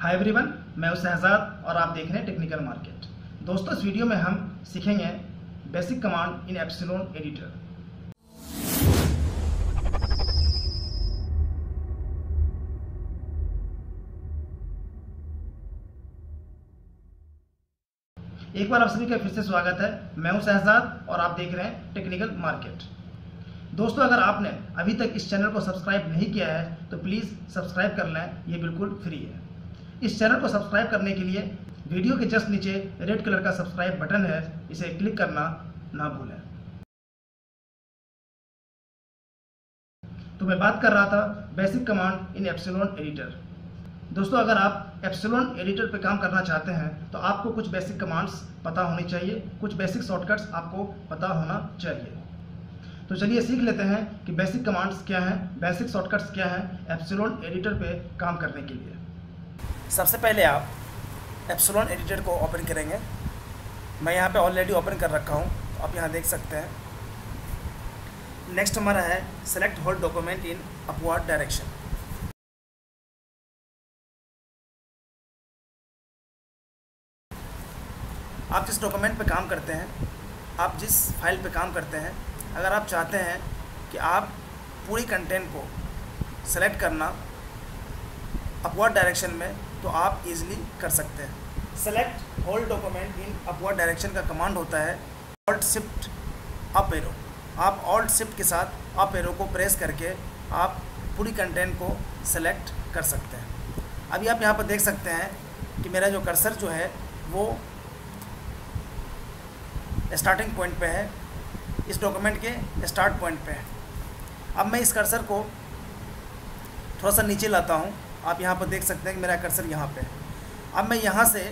Hi everyone, मैं हूं शहजाद और आप देख रहे हैं टेक्निकल मार्केट। दोस्तों, इस वीडियो में हम सीखेंगे basic command in epsilon editor. एक बार आप सभी का फिर से स्वागत है। मैं हूं शहजाद और आप देख रहे हैं टेक्निकल मार्केट। दोस्तों, अगर आपने अभी तक इस चैनल को सब्सक्राइब नहीं किया है तो प्लीज़ सब्सक्राइब कर लें, ये बिल्कुल फ्री है। इस चैनल को सब्सक्राइब करने के लिए वीडियो के जस्ट नीचे रेड कलर का सब्सक्राइब बटन है, इसे क्लिक करना ना भूलें। तो मैं बात कर रहा था basic command in epsilon editor. दोस्तों, अगर आप एप्सिलॉन एडिटर पर काम करना चाहते हैं तो आपको कुछ बेसिक कमांड्स पता होनी चाहिए, कुछ बेसिक शॉर्टकट्स आपको पता होना चाहिए। तो चलिए सीख लेते हैं कि बेसिक कमांड्स क्या हैं, बेसिक शॉर्टकट्स क्या हैं एप्सिलॉन एडिटर पे काम करने के लिए। सबसे पहले आप एप्सिलॉन एडिटर को ओपन करेंगे। मैं यहाँ पे ऑलरेडी ओपन कर रखा हूँ, आप यहाँ देख सकते हैं। नेक्स्ट हमारा है select whole document in upward direction. आप जिस डॉक्यूमेंट पे काम करते हैं, आप जिस फाइल पे काम करते हैं, अगर आप चाहते हैं कि आप पूरी कंटेंट को सेलेक्ट करना अपवर्ड डायरेक्शन में, तो आप इजीली कर सकते हैं। Select whole document in upward direction का कमांड होता है ऑल्ट शिफ्ट अप एरो। आप ऑल्ट शिफ्ट के साथ अप एरो को प्रेस करके आप पूरी कंटेंट को सेलेक्ट कर सकते हैं। अभी आप यहाँ पर देख सकते हैं कि मेरा जो कर्सर जो है वो स्टार्टिंग पॉइंट पे है, इस डॉक्यूमेंट के स्टार्ट पॉइंट पे है। अब मैं इस कर्सर को थोड़ा सा नीचे लाता हूँ। आप यहाँ पर देख सकते हैं कि मेरा कर्सर यहाँ पे है। अब मैं यहाँ से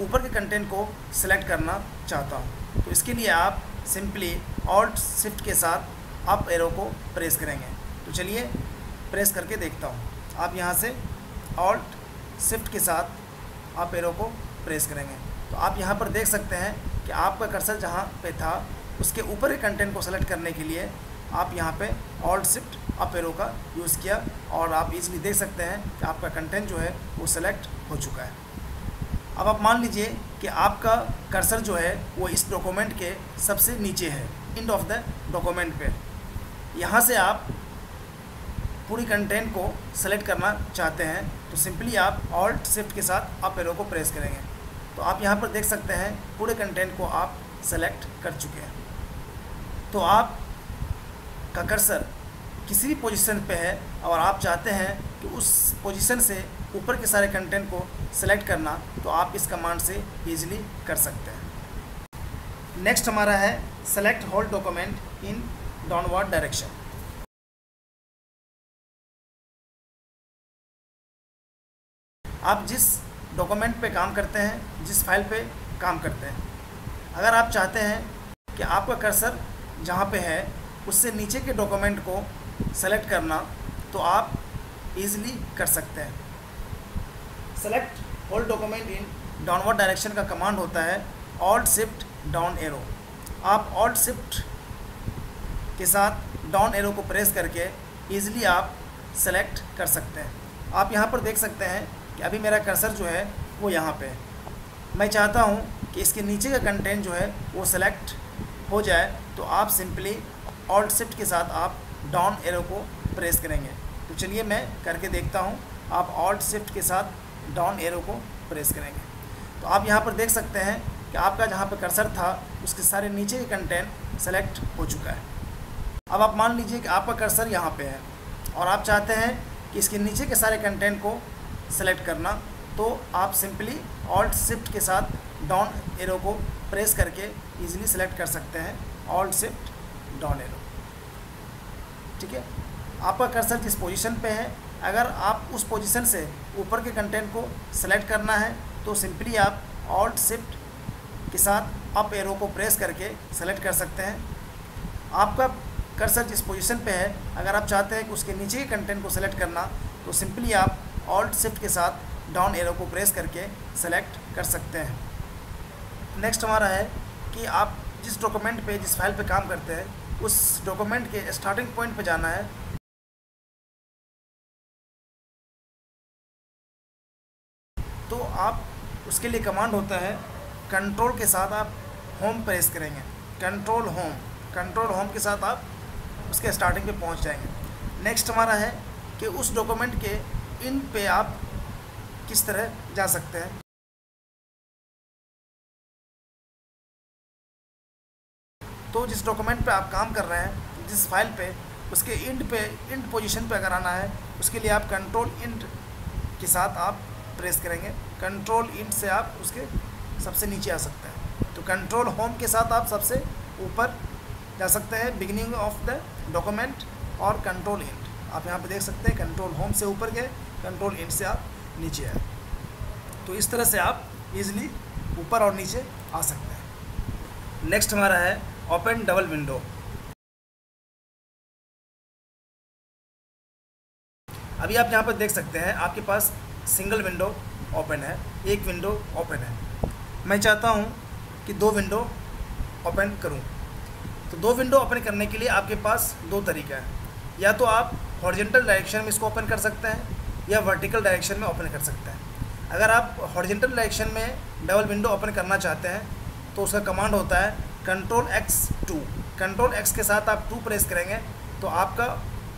ऊपर के कंटेंट को सिलेक्ट करना चाहता हूँ, तो इसके लिए आप सिंपली ऑल्ट शिफ्ट के साथ अप एरो को प्रेस करेंगे। तो चलिए प्रेस करके देखता हूँ। आप यहाँ से ऑल्ट शिफ्ट के साथ अप एरो को प्रेस करेंगे तो आप यहाँ पर देख सकते हैं कि आपका कर्सर जहाँ पे था उसके ऊपर के कंटेंट को सेलेक्ट करने के लिए आप यहाँ पे ऑल्ट शिफ्ट अप एरो का यूज़ किया, और आप इजीली देख सकते हैं कि आपका कंटेंट जो है वो सेलेक्ट हो चुका है। अब आप मान लीजिए कि आपका कर्सर जो है वो इस डॉक्यूमेंट के सबसे नीचे है, एंड ऑफ द डॉक्यूमेंट पे। यहाँ से आप पूरी कंटेंट को सेलेक्ट करना चाहते हैं तो सिंपली आप ऑल्ट शिफ्ट के साथ अप एरो को प्रेस करेंगे। तो आप यहाँ पर देख सकते हैं पूरे कंटेंट को आप सेलेक्ट कर चुके हैं। तो आप का कर्सर किसी भी पोजीशन पे है और आप चाहते हैं कि उस पोजीशन से ऊपर के सारे कंटेंट को सेलेक्ट करना, तो आप इस कमांड से इजीली कर सकते हैं। नेक्स्ट हमारा है select whole document in downward direction. आप जिस डॉक्यूमेंट पे काम करते हैं, जिस फाइल पे काम करते हैं, अगर आप चाहते हैं कि आपका कर्सर जहाँ पे है उससे नीचे के डॉक्यूमेंट को सेलेक्ट करना, तो आप इजीली कर सकते हैं। Select whole document in downward direction का कमांड होता है ऑल्ट शिफ्ट डाउन एरो। आप ऑल्ट शिफ्ट के साथ डाउन एरो को प्रेस करके इजीली आप सेलेक्ट कर सकते हैं। आप यहाँ पर देख सकते हैं कि अभी मेरा कर्सर जो है वो यहाँ पे है। मैं चाहता हूँ कि इसके नीचे का कंटेंट जो है वो सेलेक्ट हो जाए, तो आप सिंपली ऑल्ट शिफ्ट के साथ आप डाउन एरो को प्रेस करेंगे। तो चलिए मैं करके देखता हूँ। आप ऑल्ट शिफ्ट के साथ डाउन एरो को प्रेस करेंगे तो आप यहाँ पर देख सकते हैं कि आपका जहाँ पर कर्सर था उसके सारे नीचे के कंटेंट सेलेक्ट हो चुका है। अब आप मान लीजिए कि आपका कर्सर यहाँ पे है और आप चाहते हैं कि इसके नीचे के सारे कंटेंट को सेलेक्ट करना, तो आप सिंपली ऑल्ट शिफ्ट के साथ डाउन एरो को प्रेस करके इजीली सेलेक्ट कर सकते हैं। ऑल्ट शिफ्ट डाउन एरो, ठीक है। आपका कर्सर जिस पोजीशन पे है, अगर आप उस पोजीशन से ऊपर के कंटेंट को सेलेक्ट करना है तो सिंपली आप ऑल्ट शिफ्ट के साथ अप एरो को प्रेस करके सेलेक्ट कर सकते हैं। आपका कर्सर जिस पोजीशन पे है, अगर आप चाहते हैं कि उसके नीचे के कंटेंट को सेलेक्ट करना, तो सिंपली आप ऑल्ट शिफ्ट के साथ डाउन एरो को प्रेस करके सेलेक्ट कर सकते हैं। नेक्स्ट हमारा है कि आप जिस डॉक्यूमेंट पे, जिस फाइल पे काम करते हैं, उस डॉक्यूमेंट के स्टार्टिंग पॉइंट पे जाना है। तो आप उसके लिए कमांड होता है कंट्रोल के साथ आप होम प्रेस करेंगे, कंट्रोल होम के साथ आप उसके स्टार्टिंग पे पहुंच जाएंगे। नेक्स्ट हमारा है कि उस डॉक्यूमेंट के इन पे आप किस तरह जा सकते हैं। तो जिस डॉक्यूमेंट पे आप काम कर रहे हैं, जिस फाइल पे, उसके इंड पोजीशन पे अगर आना है, उसके लिए आप कंट्रोल इंड के साथ आप प्रेस करेंगे। कंट्रोल इंड से आप उसके सबसे नीचे आ सकते हैं। तो कंट्रोल होम के साथ आप सबसे ऊपर जा सकते हैं, बिगिनिंग ऑफ द डॉक्यूमेंट और कंट्रोल इंड। आप यहाँ पे देख सकते हैं कंट्रोल होम से ऊपर गए, कंट्रोल इंड से आप नीचे आए। तो इस तरह से आप इजीली ऊपर और नीचे आ सकते हैं। नेक्स्ट हमारा है ओपन डबल विंडो। अभी आप यहाँ पर देख सकते हैं आपके पास सिंगल विंडो ओपन है, एक विंडो ओपन है। मैं चाहता हूँ कि दो विंडो ओपन करूँ। तो दो विंडो ओपन करने के लिए आपके पास दो तरीका है, या तो आप हॉरिजॉन्टल डायरेक्शन में इसको ओपन कर सकते हैं या वर्टिकल डायरेक्शन में ओपन कर सकते हैं। अगर आप हॉरिजॉन्टल डायरेक्शन में डबल विंडो ओपन करना चाहते हैं तो उसका कमांड होता है कंट्रोल X 2। कंट्रोल X के साथ आप 2 प्रेस करेंगे तो आपका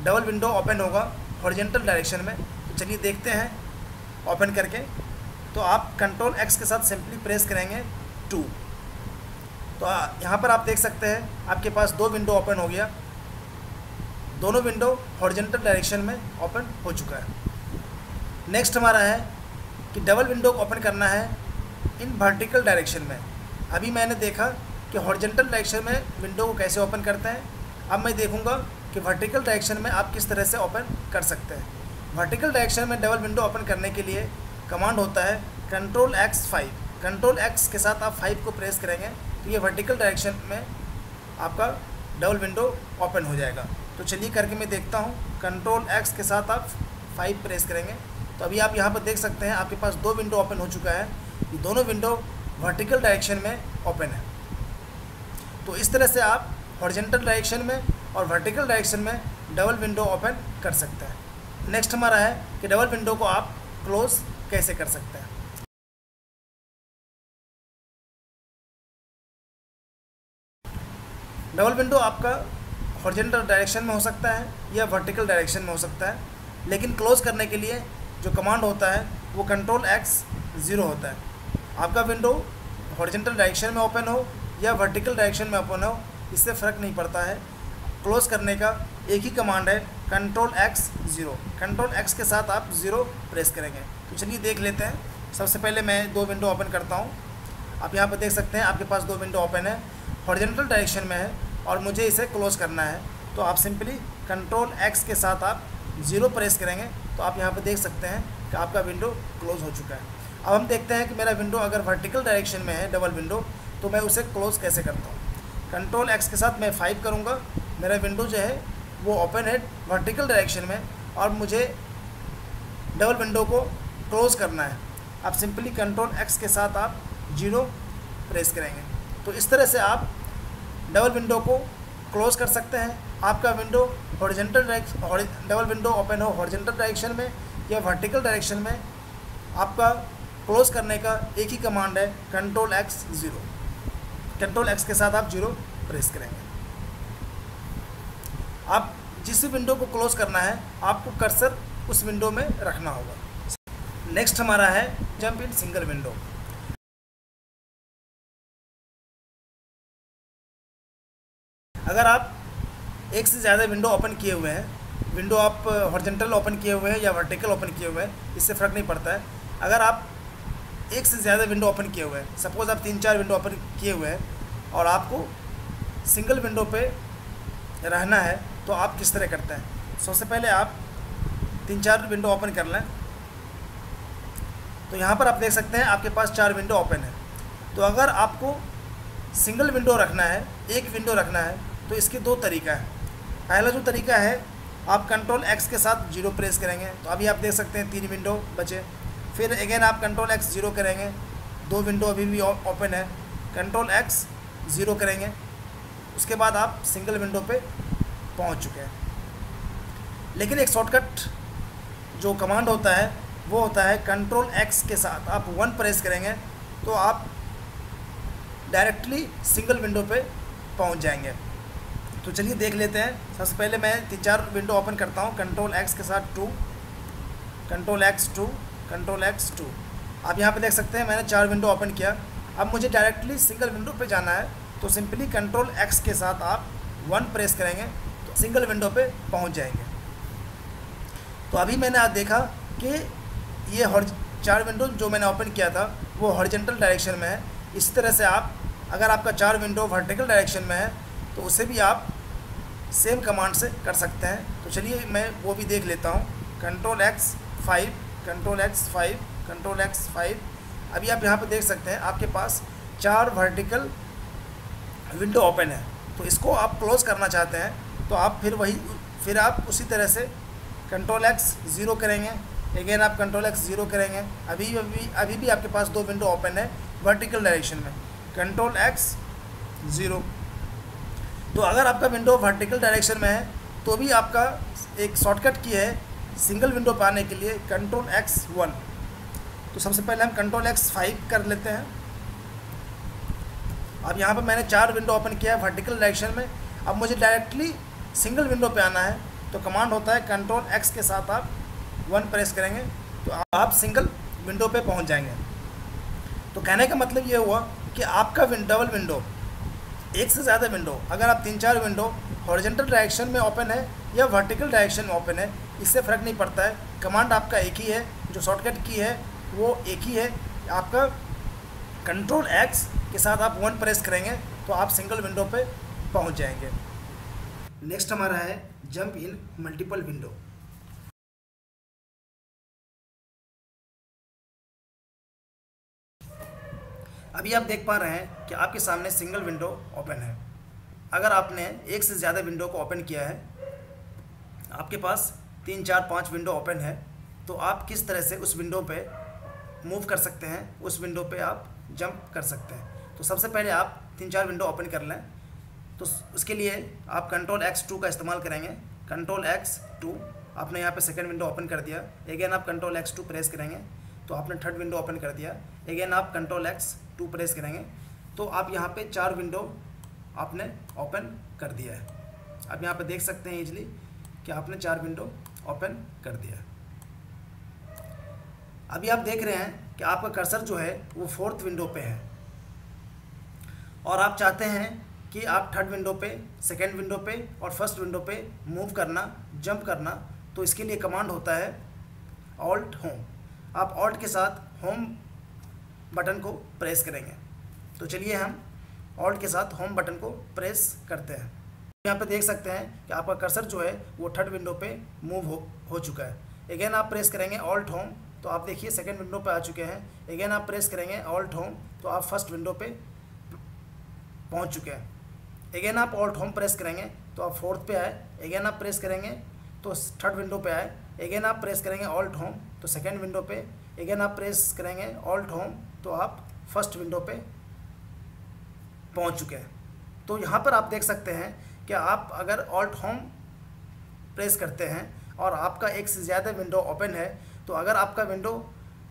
डबल विंडो ओपन होगा हॉरिजॉन्टल डायरेक्शन में। तो चलिए देखते हैं ओपन करके। तो आप कंट्रोल X के साथ सिंपली प्रेस करेंगे 2। तो यहाँ पर आप देख सकते हैं आपके पास दो विंडो ओपन हो गया, दोनों विंडो हॉरिजॉन्टल डायरेक्शन में ओपन हो चुका है। नेक्स्ट हमारा है कि डबल विंडो को ओपन करना है इन वर्टिकल डायरेक्शन में। अभी मैंने देखा कि हॉरिजॉन्टल डायरेक्शन में विंडो को कैसे ओपन करते हैं, अब मैं देखूँगा कि वर्टिकल डायरेक्शन में आप किस तरह से ओपन कर सकते हैं। वर्टिकल डायरेक्शन में डबल विंडो ओपन करने के लिए कमांड होता है कंट्रोल X 5। कंट्रोल X के साथ आप 5 को प्रेस करेंगे तो ये वर्टिकल डायरेक्शन में आपका डबल विंडो ओपन हो जाएगा। तो चलिए करके मैं देखता हूँ। कंट्रोल X के साथ आप 5 प्रेस करेंगे तो अभी आप यहाँ पर देख सकते हैं आपके पास दो विंडो ओपन हो चुका है, दोनों विंडो वर्टिकल डायरेक्शन में ओपन है। तो इस तरह से आप हॉरिजॉन्टल डायरेक्शन में और वर्टिकल डायरेक्शन में डबल विंडो ओपन कर सकते हैं। नेक्स्ट हमारा है कि डबल विंडो को आप क्लोज कैसे कर सकते हैं। डबल विंडो आपका हॉरिजॉन्टल डायरेक्शन में हो सकता है या वर्टिकल डायरेक्शन में हो सकता है, लेकिन क्लोज करने के लिए जो कमांड होता है वो कंट्रोल X 0 होता है। आपका विंडो हॉरिजॉन्टल डायरेक्शन में ओपन हो या वर्टिकल डायरेक्शन में ओपन हो, इससे फ़र्क नहीं पड़ता है। क्लोज करने का एक ही कमांड है कंट्रोल X 0। कंट्रोल X के साथ आप 0 प्रेस करेंगे। तो चलिए देख लेते हैं। सबसे पहले मैं दो विंडो ओपन करता हूँ। आप यहाँ पर देख सकते हैं आपके पास दो विंडो ओपन है, हॉरिजॉन्टल डायरेक्शन में है और मुझे इसे क्लोज करना है। तो आप सिंपली कंट्रोल X के साथ आप 0 प्रेस करेंगे तो आप यहाँ पर देख सकते हैं कि आपका विंडो क्लोज हो चुका है। अब हम देखते हैं कि मेरा विंडो अगर वर्टिकल डायरेक्शन में है डबल विंडो तो मैं उसे क्लोज़ कैसे करता हूँ। कंट्रोल X के साथ मैं 5 करूँगा, मेरा विंडो जो है वो ओपन है वर्टिकल डायरेक्शन में और मुझे डबल विंडो को क्लोज़ करना है। आप सिंपली कंट्रोल X के साथ आप 0 प्रेस करेंगे। तो इस तरह से आप डबल विंडो को क्लोज़ कर सकते हैं। आपका window horizontal double window open हो हॉरिजॉन्टल डायरेक्शन में या वर्टिकल डायरेक्शन में, आपका क्लोज़ करने का एक ही कमांड है कंट्रोल X 0। कंट्रोल X के साथ आप 0 प्रेस करेंगे। आप जिस विंडो को क्लोज़ करना है आपको कर्सर उस विंडो में रखना होगा। नेक्स्ट हमारा है जंप इन सिंगल विंडो। अगर आप एक से ज़्यादा विंडो ओपन किए हुए हैं, विंडो आप हॉरिजॉन्टल ओपन किए हुए हैं या वर्टिकल ओपन किए हुए हैं, इससे फ़र्क नहीं पड़ता है। अगर आप एक से ज़्यादा विंडो ओपन किए हुए हैं, सपोज़ आप 3-4 विंडो ओपन किए हुए हैं और आपको सिंगल विंडो पे रहना है, तो आप किस तरह करते हैं। सबसे पहले आप 3-4 विंडो ओपन कर लें। तो यहाँ पर आप देख सकते हैं आपके पास 4 विंडो ओपन है। तो अगर आपको सिंगल विंडो रखना है, एक विंडो रखना है, तो इसके दो तरीका है। पहला जो तरीका है आप कंट्रोल X के साथ 0 प्रेस करेंगे तो अभी आप देख सकते हैं 3 विंडो बचे। फिर अगेन आप कंट्रोल X 0 करेंगे, 2 विंडो अभी भी ओपन है, कंट्रोल X 0 करेंगे। उसके बाद आप सिंगल विंडो पे पहुंच चुके हैं। लेकिन एक शॉर्टकट जो कमांड होता है वो होता है कंट्रोल एक्स के साथ आप 1 प्रेस करेंगे तो आप डायरेक्टली सिंगल विंडो पे पहुंच जाएंगे। तो चलिए देख लेते हैं। सबसे पहले मैं 3-4 विंडो ओपन करता हूं कंट्रोल एक्स के साथ 2, कंट्रोल एक्स 2, कंट्रोल एक्स 2। आप यहाँ पे देख सकते हैं मैंने 4 विंडो ओपन किया। अब मुझे डायरेक्टली सिंगल विंडो पे जाना है तो सिंपली कंट्रोल एक्स के साथ आप 1 प्रेस करेंगे तो सिंगल विंडो पे पहुँच जाएंगे। तो अभी मैंने आज देखा कि ये 4 विंडो जो मैंने ओपन किया था वो हॉरिजॉन्टल डायरेक्शन में है। इस तरह से आप अगर आपका 4 विंडो वर्टिकल डायरेक्शन में है तो उसे भी आप सेम कमांड से कर सकते हैं। तो चलिए मैं वो भी देख लेता हूँ। Control X 5, control X 5, control X 5। अभी आप यहाँ पर देख सकते हैं आपके पास 4 वर्टिकल विंडो ओपन है। तो इसको आप क्लोज़ करना चाहते हैं तो आप फिर आप उसी तरह से कंट्रोल एक्स 0 करेंगे, अगेन आप कंट्रोल एक्स 0 करेंगे। अभी भी आपके पास 2 विंडो ओपन है वर्टिकल डायरेक्शन में, कंट्रोल एक्स 0। तो अगर आपका विंडो वर्टिकल डायरेक्शन में है तो भी आपका एक शॉर्टकट की है सिंगल विंडो पाने के लिए, कंट्रोल एक्स 1। तो सबसे पहले हम कंट्रोल एक्स 5 कर लेते हैं। अब यहाँ पर मैंने 4 विंडो ओपन किया है वर्टिकल डायरेक्शन में। अब मुझे डायरेक्टली सिंगल विंडो पे आना है तो कमांड होता है कंट्रोल एक्स के साथ आप 1 प्रेस करेंगे तो आप सिंगल विंडो पे पहुँच जाएंगे। तो कहने का मतलब ये हुआ कि आपका डबल विंडो, एक से ज़्यादा विंडो, अगर आप 3-4 विंडो हॉरिजॉन्टल डायरेक्शन में ओपन है या वर्टिकल डायरेक्शन में ओपन है इससे फ़र्क नहीं पड़ता है। कमांड आपका एक ही है, जो शॉर्टकट की है वो एक ही है। आपका कंट्रोल एक्स के साथ आप 1 प्रेस करेंगे तो आप सिंगल विंडो पे पहुंच जाएंगे। नेक्स्ट हमारा है जंप इन मल्टीपल विंडो। अभी आप देख पा रहे हैं कि आपके सामने सिंगल विंडो ओपन है। अगर आपने एक से ज़्यादा विंडो को ओपन किया है, आपके पास 3-4-5 विंडो ओपन है, तो आप किस तरह से उस विंडो पे मूव कर सकते हैं, उस विंडो पे आप जंप कर सकते हैं। तो सबसे पहले आप 3-4 विंडो ओपन कर लें। तो उसके लिए आप कंट्रोल एक्स 2 का इस्तेमाल करेंगे, कंट्रोल एक्स 2। आपने यहाँ पर सेकेंड विंडो ओपन कर दिया, अगेन आप कंट्रोल एक्स 2 प्रेस करेंगे तो आपने थर्ड विंडो ओपन कर दिया, अगेन आप कंट्रोल एक्स 2 प्रेस करेंगे तो आप यहाँ पे 4 विंडो आपने ओपन कर दिया है। आप यहाँ पे देख सकते हैं इजली कि आपने 4 विंडो ओपन कर दिया। अभी आप देख रहे हैं कि आपका कर्सर जो है वो 4th विंडो पे है और आप चाहते हैं कि आप 3rd विंडो पे, 2nd विंडो पे और 1st विंडो पे मूव करना, जंप करना। तो इसके लिए कमांड होता है ऑल्ट होम। आप ऑल्ट के साथ होम बटन को प्रेस करेंगे। तो चलिए हम ऑल्ट के साथ होम बटन को प्रेस करते हैं। यहाँ पे देख सकते हैं कि आपका कर्सर जो है वो 3rd विंडो पे मूव हो चुका है। अगेन आप प्रेस करेंगे ऑल्ट होम तो आप देखिए 2nd विंडो पे आ चुके हैं। अगेन आप प्रेस करेंगे ऑल्ट होम तो आप 1st विंडो पे पहुँच चुके हैं। अगेन आप ऑल्ट होम प्रेस करेंगे तो आप 4th पे आए। अगेन आप प्रेस करेंगे तो 3rd विंडो पे आए। अगेन आप प्रेस करेंगे ऑल्ट होम तो 2nd विंडो पे। अगेन आप प्रेस करेंगे ऑल्ट होम तो आप 1st विंडो पे पहुंच चुके हैं। तो यहाँ पर आप देख सकते हैं कि आप अगर ऑल्ट होम प्रेस करते हैं और आपका एक से ज़्यादा विंडो ओपन है तो अगर आपका विंडो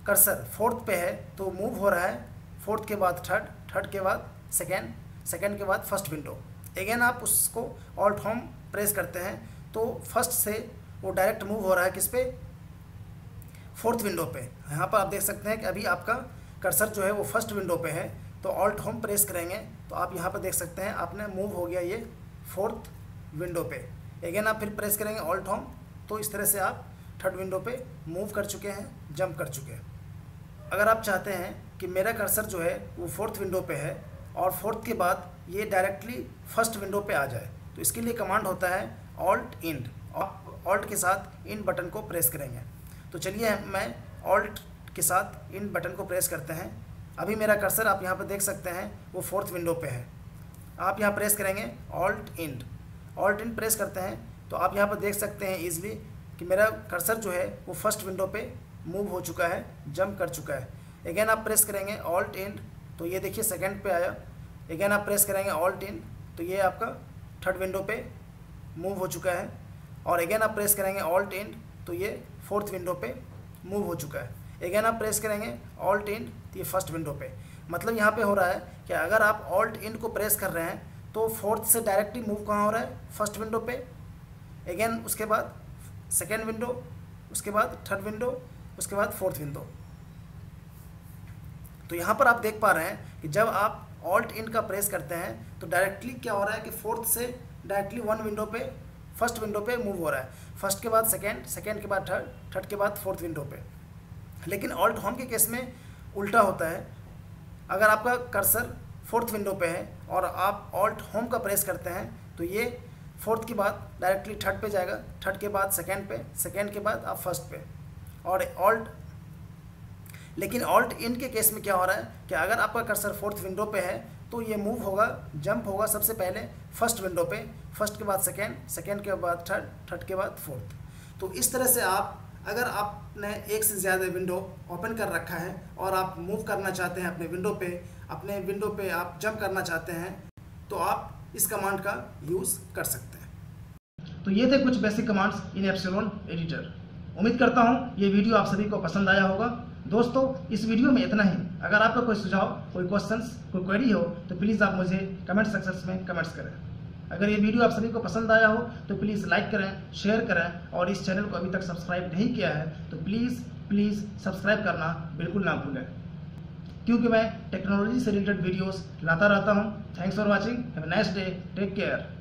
कर्सर 4th पे है तो मूव हो रहा है 4th के बाद 3rd, 3rd के बाद 2nd, 2nd के बाद 1st विंडो। अगेन आप उसको ऑल्ट होम प्रेस करते हैं तो 1st से वो डायरेक्ट मूव हो रहा है किस पे, 4th विंडो पे। यहाँ पर आप देख सकते हैं कि अभी आपका कर्सर जो है वो 1st विंडो पे है तो ऑल्ट होम प्रेस करेंगे तो आप यहाँ पर देख सकते हैं आपने मूव हो गया ये 4th विंडो पे। अगेन आप फिर प्रेस करेंगे ऑल्ट होम तो इस तरह से आप 3rd विंडो पे मूव कर चुके हैं, जंप कर चुके हैं। अगर आप चाहते हैं कि मेरा कर्सर जो है वो 4th विंडो पे है और 4th के बाद ये डायरेक्टली 1st विंडो पे आ जाए तो इसके लिए कमांड होता है ऑल्ट इंड। ऑल्ट के साथ इन बटन को प्रेस करेंगे। तो चलिए मैं ऑल्ट के साथ इन बटन को प्रेस करते हैं। अभी मेरा कर्सर आप यहाँ पर देख सकते हैं वो 4th विंडो पे है। आप यहाँ प्रेस करेंगे alt end, alt end press करते हैं तो आप यहाँ पर देख सकते हैं ईजिली कि मेरा कर्सर जो है वो 1st विंडो पे मूव हो चुका है, जंप कर चुका है। अगेन आप प्रेस करेंगे ऑल्ट इंड तो ये देखिए 2nd पे आया। अगेन आप प्रेस करेंगे ऑल्ट इंड तो ये आपका 3rd विंडो पे मूव हो चुका है। और अगेन आप प्रेस करेंगे ऑल्ट इंड तो ये 4th विंडो पे मूव हो चुका है। अगेन आप प्रेस करेंगे ऑल्ट इंड, तो ये फर्स्ट विंडो पे, मतलब यहाँ पे हो रहा है कि अगर आप ऑल्ट इंड को प्रेस कर रहे हैं तो फोर्थ से डायरेक्टली मूव कहाँ हो रहा है, फर्स्ट विंडो पे। अगेन उसके बाद सेकेंड विंडो, उसके बाद थर्ड विंडो, उसके बाद फोर्थ विंडो। तो यहाँ पर आप देख पा रहे हैं कि जब आप ऑल्ट इंड का प्रेस करते हैं तो डायरेक्टली क्या हो रहा है कि फोर्थ से डायरेक्टली वन विंडो पे, फर्स्ट विंडो पे मूव हो रहा है। फर्स्ट के बाद सेकेंड, सेकेंड के बाद थर्ड, थर्ड के बाद फोर्थ विंडो पे। लेकिन ऑल्ट होम के केस में उल्टा होता है, अगर आपका कर्सर फोर्थ विंडो पे है और आप ऑल्ट होम का प्रेस करते हैं तो ये फोर्थ के बाद डायरेक्टली थर्ड पे जाएगा, थर्ड के बाद सेकेंड पे, सेकेंड के बाद आप फर्स्ट पे। और ऑल्ट, लेकिन ऑल्ट इंड के केस में क्या हो रहा है कि अगर आपका कर्सर फोर्थ विंडो पे है तो ये मूव होगा, जंप होगा सबसे पहले फर्स्ट विंडो पे, फर्स्ट के बाद सेकेंड, सेकेंड के बाद थर्ड, थर्ड के बाद फोर्थ। तो इस तरह से आप, अगर आपने एक से ज़्यादा विंडो ओपन कर रखा है और आप मूव करना चाहते हैं अपने विंडो पे आप जंप करना चाहते हैं, तो आप इस कमांड का यूज़ कर सकते हैं। तो ये थे कुछ basic commands in epsilon editor. उम्मीद करता हूँ ये वीडियो आप सभी को पसंद आया होगा। दोस्तों इस वीडियो में इतना ही। अगर आपका कोई सुझाव, कोई क्वेश्चंस, कोई क्वेरी हो तो प्लीज़ आप मुझे कमेंट सेक्शन में कमेंट्स करें। अगर ये वीडियो आप सभी को पसंद आया हो तो प्लीज़ लाइक करें, शेयर करें, और इस चैनल को अभी तक सब्सक्राइब नहीं किया है तो प्लीज़ सब्सक्राइब करना बिल्कुल ना भूलें, क्योंकि मैं टेक्नोलॉजी से रिलेटेड वीडियोज़ लाता रहता हूँ। Thanks for watching, have a nice day, take care.